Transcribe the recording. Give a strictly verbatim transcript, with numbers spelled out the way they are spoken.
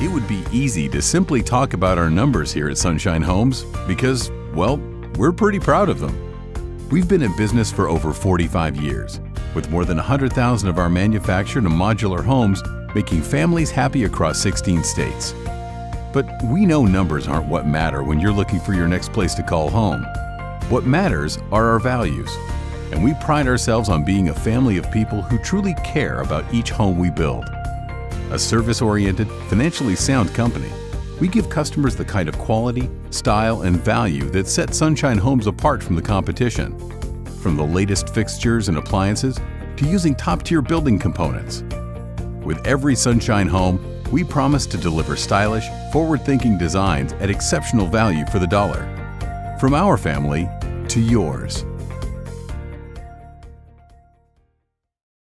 It would be easy to simply talk about our numbers here at Sunshine Homes because, well, we're pretty proud of them. We've been in business for over forty-five years, with more than one hundred thousand of our manufactured and modular homes making families happy across sixteen states. But we know numbers aren't what matter when you're looking for your next place to call home. What matters are our values, and we pride ourselves on being a family of people who truly care about each home we build. A service-oriented, financially sound company, we give customers the kind of quality, style, and value that set Sunshine Homes apart from the competition. From the latest fixtures and appliances to using top-tier building components. With every Sunshine home, we promise to deliver stylish, forward-thinking designs at exceptional value for the dollar. From our family to yours.